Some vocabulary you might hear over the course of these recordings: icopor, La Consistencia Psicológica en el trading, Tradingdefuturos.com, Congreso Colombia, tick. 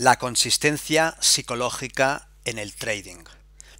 La consistencia psicológica en el trading.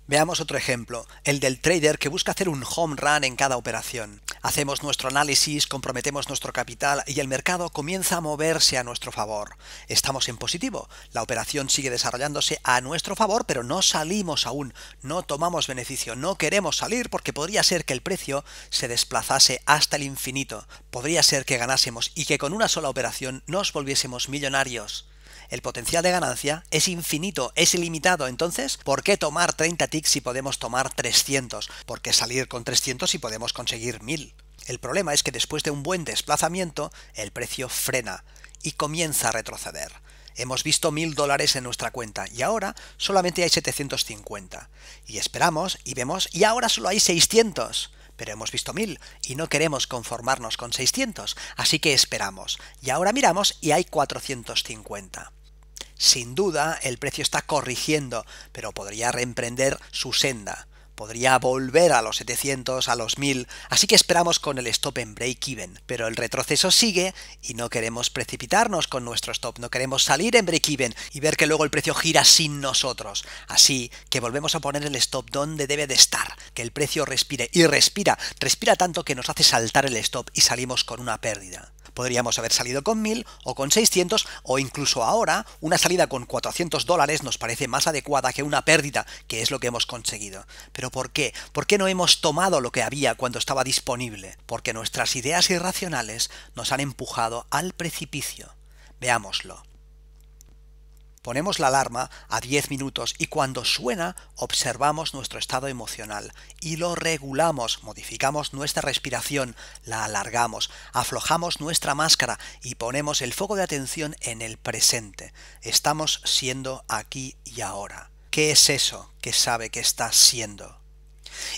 Veamos otro ejemplo, el del trader que busca hacer un home run en cada operación. Hacemos nuestro análisis, comprometemos nuestro capital y el mercado comienza a moverse a nuestro favor. Estamos en positivo, la operación sigue desarrollándose a nuestro favor, pero no salimos aún, no tomamos beneficio, no queremos salir porque podría ser que el precio se desplazase hasta el infinito, podría ser que ganásemos y que con una sola operación nos volviésemos millonarios. El potencial de ganancia es infinito, es ilimitado. Entonces, ¿por qué tomar 30 ticks si podemos tomar 300? ¿Por qué salir con 300 si podemos conseguir 1000? El problema es que después de un buen desplazamiento, el precio frena y comienza a retroceder. Hemos visto $1000 en nuestra cuenta y ahora solamente hay 750. Y esperamos y vemos y ahora solo hay 600. Pero hemos visto 1000 y no queremos conformarnos con 600, así que esperamos. Y ahora miramos y hay 450. Sin duda, el precio está corrigiendo, pero podría reemprender su senda. Podría volver a los 700, a los 1000, así que esperamos con el stop en break-even. Pero el retroceso sigue y no queremos precipitarnos con nuestro stop, no queremos salir en break-even y ver que luego el precio gira sin nosotros. Así que volvemos a poner el stop donde debe de estar, que el precio respire y respira tanto que nos hace saltar el stop y salimos con una pérdida. Podríamos haber salido con 1000 o con 600 o incluso ahora una salida con $400 nos parece más adecuada que una pérdida, que es lo que hemos conseguido. ¿Pero por qué? ¿Por qué no hemos tomado lo que había cuando estaba disponible? Porque nuestras ideas irracionales nos han empujado al precipicio. Veámoslo. Ponemos la alarma a 10 minutos y cuando suena observamos nuestro estado emocional y lo regulamos, modificamos nuestra respiración, la alargamos, aflojamos nuestra máscara y ponemos el foco de atención en el presente. Estamos siendo aquí y ahora. ¿Qué es eso que sabe que está siendo?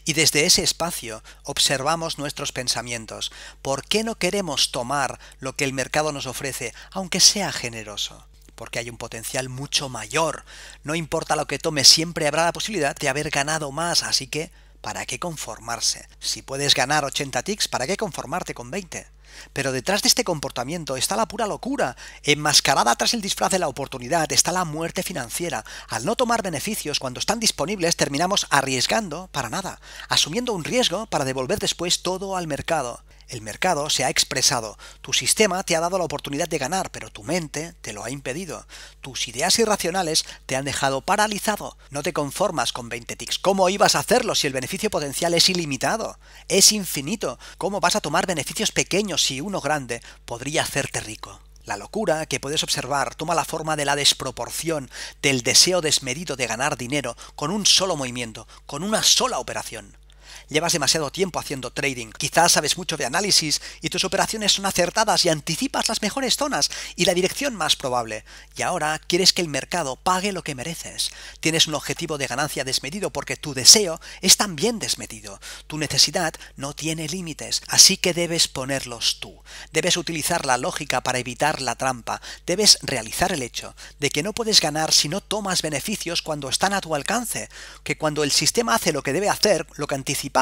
Y desde ese espacio observamos nuestros pensamientos. ¿Por qué no queremos tomar lo que el mercado nos ofrece, aunque sea generoso? Porque hay un potencial mucho mayor. No importa lo que tome, siempre habrá la posibilidad de haber ganado más, así que ¿para qué conformarse? Si puedes ganar 80 ticks, ¿para qué conformarte con 20? Pero detrás de este comportamiento está la pura locura. Enmascarada tras el disfraz de la oportunidad está la muerte financiera. Al no tomar beneficios cuando están disponibles, terminamos arriesgando para nada, asumiendo un riesgo para devolver después todo al mercado. El mercado se ha expresado, tu sistema te ha dado la oportunidad de ganar, pero tu mente te lo ha impedido. Tus ideas irracionales te han dejado paralizado. No te conformas con 20 ticks. ¿Cómo ibas a hacerlo si el beneficio potencial es ilimitado? Es infinito. ¿Cómo vas a tomar beneficios pequeños si uno grande podría hacerte rico? La locura que puedes observar toma la forma de la desproporción, del deseo desmedido de ganar dinero con un solo movimiento, con una sola operación. Llevas demasiado tiempo haciendo trading, quizás sabes mucho de análisis y tus operaciones son acertadas y anticipas las mejores zonas y la dirección más probable. Y ahora quieres que el mercado pague lo que mereces. Tienes un objetivo de ganancia desmedido porque tu deseo es también desmedido. Tu necesidad no tiene límites, así que debes ponerlos tú. Debes utilizar la lógica para evitar la trampa. Debes realizar el hecho de que no puedes ganar si no tomas beneficios cuando están a tu alcance, que cuando el sistema hace lo que debe hacer, lo que anticipa,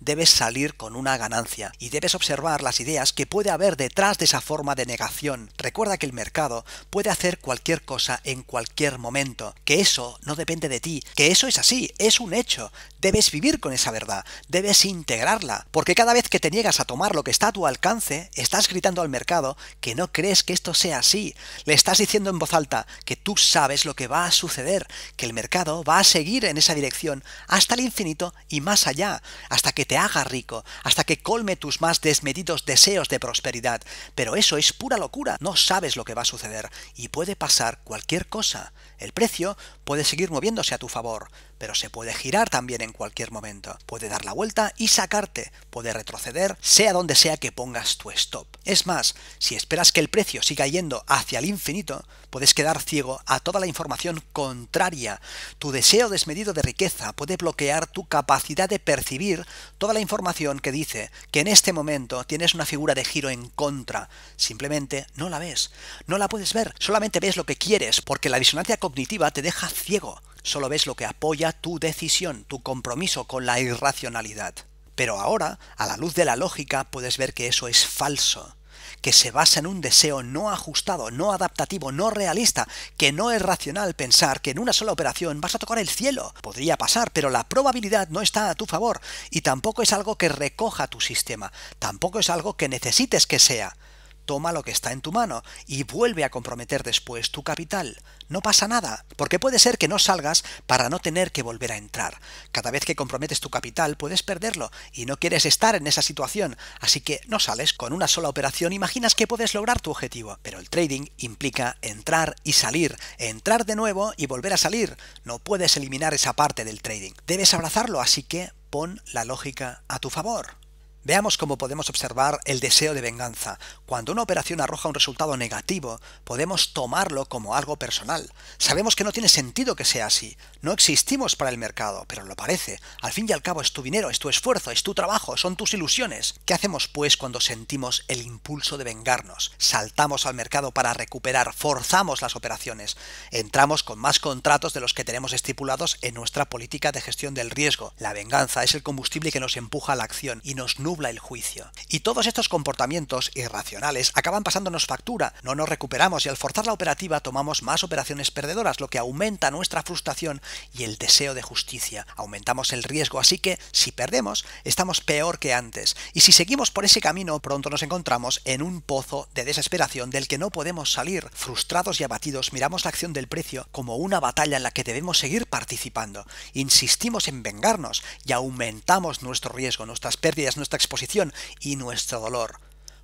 debes salir con una ganancia y debes observar las ideas que puede haber detrás de esa forma de negación. Recuerda que el mercado puede hacer cualquier cosa en cualquier momento, que eso no depende de ti, que eso es así, es un hecho. Debes vivir con esa verdad, debes integrarla, porque cada vez que te niegas a tomar lo que está a tu alcance, estás gritando al mercado que no crees que esto sea así. Le estás diciendo en voz alta que tú sabes lo que va a suceder, que el mercado va a seguir en esa dirección hasta el infinito y más allá, hasta que te haga rico, hasta que colme tus más desmedidos deseos de prosperidad. Pero eso es pura locura, no sabes lo que va a suceder y puede pasar cualquier cosa. El precio puede seguir moviéndose a tu favor, pero se puede girar también en cualquier momento. Puede dar la vuelta y sacarte, puede retroceder, sea donde sea que pongas tu stop. Es más, si esperas que el precio siga yendo hacia el infinito, puedes quedar ciego a toda la información contraria. Tu deseo desmedido de riqueza puede bloquear tu capacidad de percibir toda la información que dice que en este momento tienes una figura de giro en contra. Simplemente no la ves, no la puedes ver, solamente ves lo que quieres, porque la disonancia cognitiva te deja ciego. Solo ves lo que apoya tu decisión, tu compromiso con la irracionalidad. Pero ahora, a la luz de la lógica, puedes ver que eso es falso. que se basa en un deseo no ajustado, no adaptativo, no realista, que no es racional pensar que en una sola operación vas a tocar el cielo. Podría pasar, pero la probabilidad no está a tu favor y tampoco es algo que recoja tu sistema, tampoco es algo que necesites que sea. Toma lo que está en tu mano y vuelve a comprometer después tu capital. No pasa nada, porque puede ser que no salgas para no tener que volver a entrar. Cada vez que comprometes tu capital puedes perderlo y no quieres estar en esa situación, así que no sales. Con una sola operación imaginas que puedes lograr tu objetivo, pero el trading implica entrar y salir, entrar de nuevo y volver a salir. No puedes eliminar esa parte del trading. Debes abrazarlo, así que pon la lógica a tu favor. Veamos cómo podemos observar el deseo de venganza. Cuando una operación arroja un resultado negativo, podemos tomarlo como algo personal. Sabemos que no tiene sentido que sea así. No existimos para el mercado, pero lo parece. Al fin y al cabo es tu dinero, es tu esfuerzo, es tu trabajo, son tus ilusiones. ¿Qué hacemos pues cuando sentimos el impulso de vengarnos? Saltamos al mercado para recuperar, forzamos las operaciones. Entramos con más contratos de los que tenemos estipulados en nuestra política de gestión del riesgo. La venganza es el combustible que nos empuja a la acción y nos nubla el juicio. Y todos estos comportamientos irracionales acaban pasándonos factura, no nos recuperamos y al forzar la operativa tomamos más operaciones perdedoras, lo que aumenta nuestra frustración y el deseo de justicia. Aumentamos el riesgo, así que si perdemos, estamos peor que antes. Y si seguimos por ese camino, pronto nos encontramos en un pozo de desesperación del que no podemos salir. Frustrados y abatidos, miramos la acción del precio como una batalla en la que debemos seguir participando. Insistimos en vengarnos y aumentamos nuestro riesgo, nuestras pérdidas, nuestra exposición y nuestro dolor.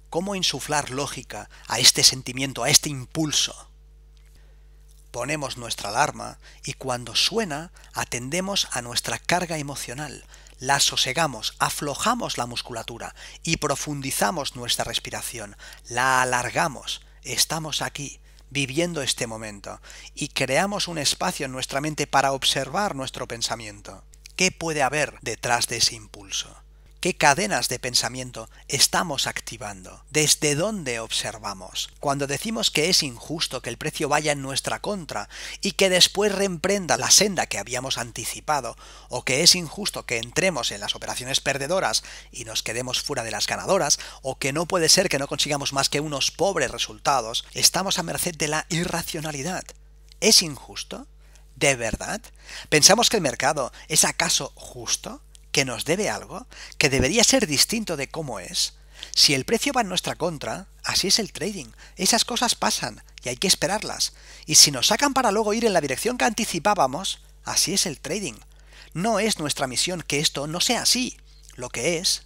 ¿Cómo insuflar lógica a este sentimiento, a este impulso? Ponemos nuestra alarma y cuando suena atendemos a nuestra carga emocional, la sosegamos, aflojamos la musculatura y profundizamos nuestra respiración, la alargamos, estamos aquí, viviendo este momento y creamos un espacio en nuestra mente para observar nuestro pensamiento. ¿Qué puede haber detrás de ese impulso? ¿Qué cadenas de pensamiento estamos activando? ¿Desde dónde observamos? Cuando decimos que es injusto que el precio vaya en nuestra contra y que después reemprenda la senda que habíamos anticipado, o que es injusto que entremos en las operaciones perdedoras y nos quedemos fuera de las ganadoras, o que no puede ser que no consigamos más que unos pobres resultados, estamos a merced de la irracionalidad. ¿Es injusto? ¿De verdad? ¿Pensamos que el mercado es acaso justo? ¿Que nos debe algo? ¿Que debería ser distinto de cómo es? Si el precio va en nuestra contra, así es el trading. Esas cosas pasan y hay que esperarlas. Y si nos sacan para luego ir en la dirección que anticipábamos, así es el trading. No es nuestra misión que esto no sea así. Lo que es.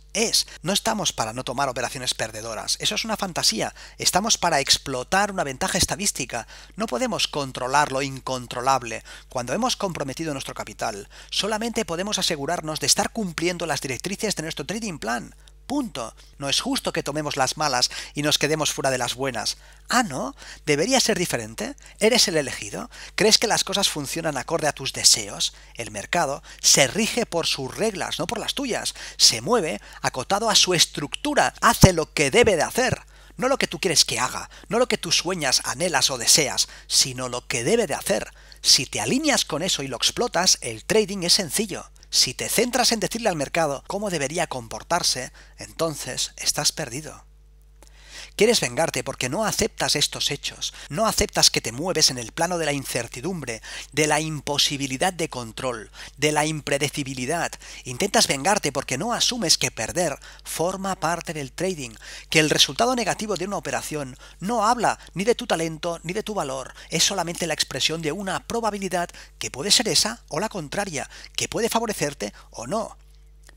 No estamos para no tomar operaciones perdedoras. Eso es una fantasía. Estamos para explotar una ventaja estadística. No podemos controlar lo incontrolable. Cuando hemos comprometido nuestro capital, solamente podemos asegurarnos de estar cumpliendo las directrices de nuestro trading plan. Punto. No es justo que tomemos las malas y nos quedemos fuera de las buenas. Ah, ¿no? ¿Debería ser diferente? ¿Eres el elegido? ¿Crees que las cosas funcionan acorde a tus deseos? El mercado se rige por sus reglas, no por las tuyas. Se mueve acotado a su estructura. Hace lo que debe de hacer. No lo que tú quieres que haga, no lo que tú sueñas, anhelas o deseas, sino lo que debe de hacer. Si te alineas con eso y lo explotas, el trading es sencillo. Si te centras en decirle al mercado cómo debería comportarse, entonces estás perdido. Quieres vengarte porque no aceptas estos hechos, no aceptas que te mueves en el plano de la incertidumbre, de la imposibilidad de control, de la impredecibilidad. Intentas vengarte porque no asumes que perder forma parte del trading, que el resultado negativo de una operación no habla ni de tu talento ni de tu valor, es solamente la expresión de una probabilidad que puede ser esa o la contraria, que puede favorecerte o no,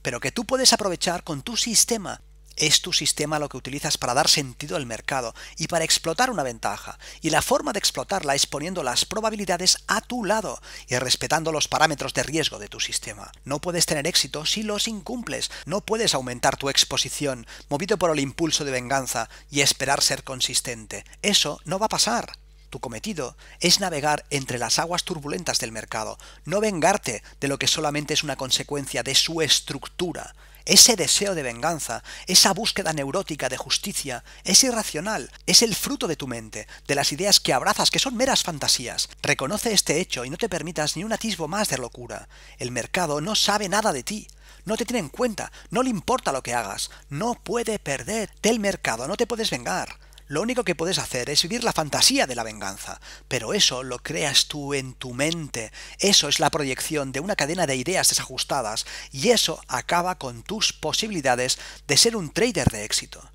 pero que tú puedes aprovechar con tu sistema. Es tu sistema lo que utilizas para dar sentido al mercado y para explotar una ventaja. Y la forma de explotarla es poniendo las probabilidades a tu lado y respetando los parámetros de riesgo de tu sistema. No puedes tener éxito si los incumples. No puedes aumentar tu exposición, movido por el impulso de venganza y esperar ser consistente. Eso no va a pasar. Tu cometido es navegar entre las aguas turbulentas del mercado. No vengarte de lo que solamente es una consecuencia de su estructura. Ese deseo de venganza, esa búsqueda neurótica de justicia, es irracional, es el fruto de tu mente, de las ideas que abrazas, que son meras fantasías. Reconoce este hecho y no te permitas ni un atisbo más de locura. El mercado no sabe nada de ti. no te tiene en cuenta, no le importa lo que hagas, no puede perder del mercado, no te puedes vengar. Lo único que puedes hacer es vivir la fantasía de la venganza, pero eso lo creas tú en tu mente, eso es la proyección de una cadena de ideas desajustadas y eso acaba con tus posibilidades de ser un trader de éxito.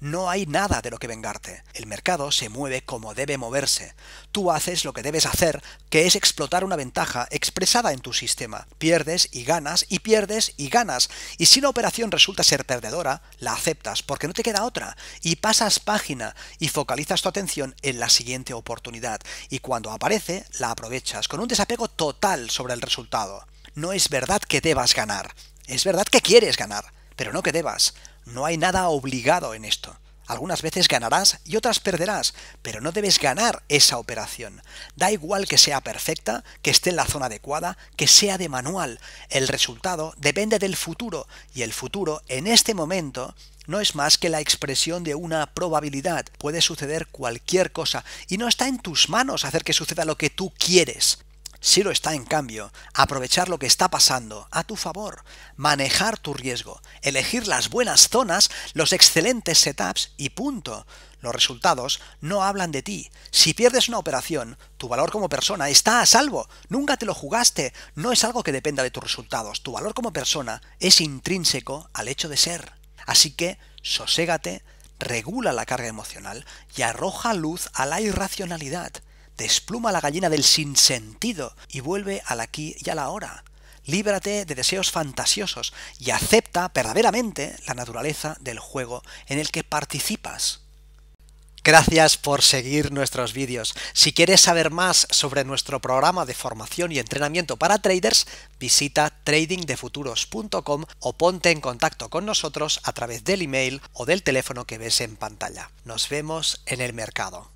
No hay nada de lo que vengarte. El mercado se mueve como debe moverse. Tú haces lo que debes hacer, que es explotar una ventaja expresada en tu sistema. Pierdes y ganas, y pierdes y ganas. Y si una operación resulta ser perdedora, la aceptas, porque no te queda otra. Y pasas página y focalizas tu atención en la siguiente oportunidad. Y cuando aparece, la aprovechas, con un desapego total sobre el resultado. No es verdad que debas ganar. Es verdad que quieres ganar, pero no que debas. No hay nada obligado en esto. Algunas veces ganarás y otras perderás, pero no debes ganar esa operación. Da igual que sea perfecta, que esté en la zona adecuada, que sea de manual. El resultado depende del futuro y el futuro en este momento no es más que la expresión de una probabilidad. Puede suceder cualquier cosa y no está en tus manos hacer que suceda lo que tú quieres. Sí lo está, en cambio, aprovechar lo que está pasando a tu favor, manejar tu riesgo, elegir las buenas zonas, los excelentes setups y punto. Los resultados no hablan de ti. Si pierdes una operación, tu valor como persona está a salvo. Nunca te lo jugaste. No es algo que dependa de tus resultados. Tu valor como persona es intrínseco al hecho de ser. Así que, soségate, regula la carga emocional y arroja luz a la irracionalidad. Despluma la gallina del sinsentido y vuelve al aquí y a la ahora. Líbrate de deseos fantasiosos y acepta verdaderamente la naturaleza del juego en el que participas. Gracias por seguir nuestros vídeos. Si quieres saber más sobre nuestro programa de formación y entrenamiento para traders, visita tradingdefuturos.com o ponte en contacto con nosotros a través del email o del teléfono que ves en pantalla. Nos vemos en el mercado.